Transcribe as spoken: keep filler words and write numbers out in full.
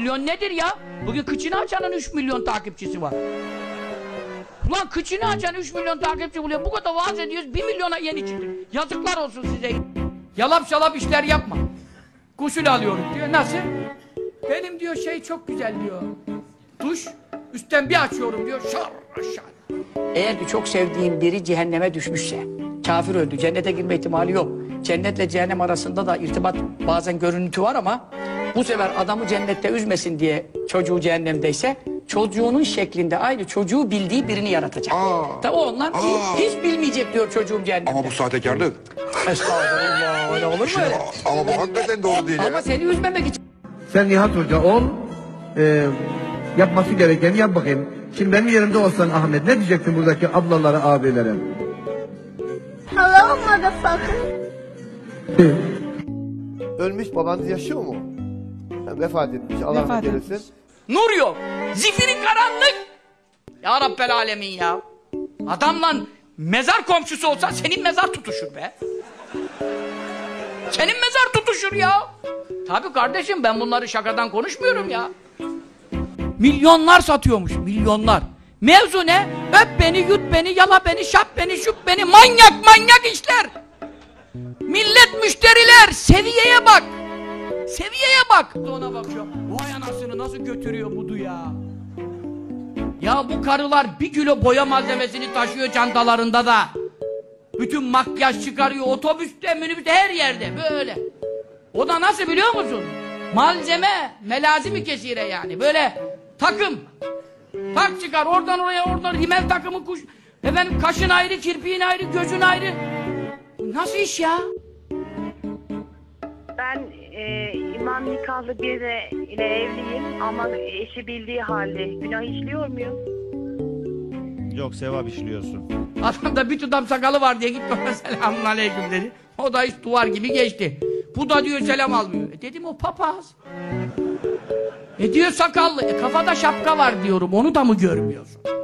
milyon nedir ya? Bugün kıçını açanın üç milyon takipçisi var. Ulan kıçını açan üç milyon takipçi buluyor. Bu kadar vaaz ediyoruz, bir milyona yeni çıktık. Yazıklar olsun size. Yalap şalap işler yapma. Gusül alıyorum diyor. Nasıl? Benim diyor şey çok güzel diyor. Duş. Üstten bir açıyorum diyor. Şar aşağı. Eğer ki çok sevdiğim biri cehenneme düşmüşse, kafir öldü, cennete girme ihtimali yok. Cennetle cehennem arasında da irtibat bazen görüntü var ama bu sefer adamı cennette üzmesin diye çocuğu cehennemdeyse çocuğunun şeklinde aynı çocuğu bildiği birini yaratacak. Da onlar hiç bilmeyecek diyor çocuğum cehennemde. Ama bu sahtekarlık. Estağfurullah, öyle olur mu? Şimdi, öyle? Ama bu hakikaten doğru değil. Ama ya, seni üzmemek için. Sen Nihat Hoca ol, e, yapması gerekeni yap bakayım. Şimdi benim yerimde olsan Ahmet, ne diyecektin buradaki ablalara, abilere? Allah'ım motherfucker. Ölmüş babanız yaşıyor mu? Yani vefat etmiş, Allah'ım gelirsin. Nur yok, zifiri karanlık. Ya Rabbel Alemin ya. Adamla mezar komşusu olsa senin mezar tutuşur be. Senin mezar tutuşur ya. Tabii kardeşim, ben bunları şakadan konuşmuyorum ya. Milyonlar satıyormuş, milyonlar. Mevzu ne? Öp beni, yut beni, yala beni, şap beni, şup beni. Manyak manyak işler. Millet, müşteriler, seviyeye bak. Seviyeye bak. Ona bakıyor. Vay anasını, nasıl götürüyor budu ya. Ya bu karılar bir kilo boya malzemesini taşıyor çantalarında da. Bütün makyaj çıkarıyor, otobüste, minibüste, her yerde böyle. O da nasıl biliyor musun? Malzeme, melazimi kesire yani. Böyle takım. Tak çıkar, oradan oraya, oradan rimel takımı kuş. Efendim kaşın ayrı, kirpiğin ayrı, gözün ayrı. Nasıl iş ya? Ben e, imam nikahlı biriyle evliyim ama eşi bildiği halde günah işliyor muyum? Yok, sevap işliyorsun. Adam da bir tutam sakalı var diye gitti ona selamun aleyküm dedi. O da hiç duvar gibi geçti. Bu da diyor selam almıyor. E dedim o papaz. E diyor sakallı. E kafada şapka var diyorum. Onu da mı görmüyorsun?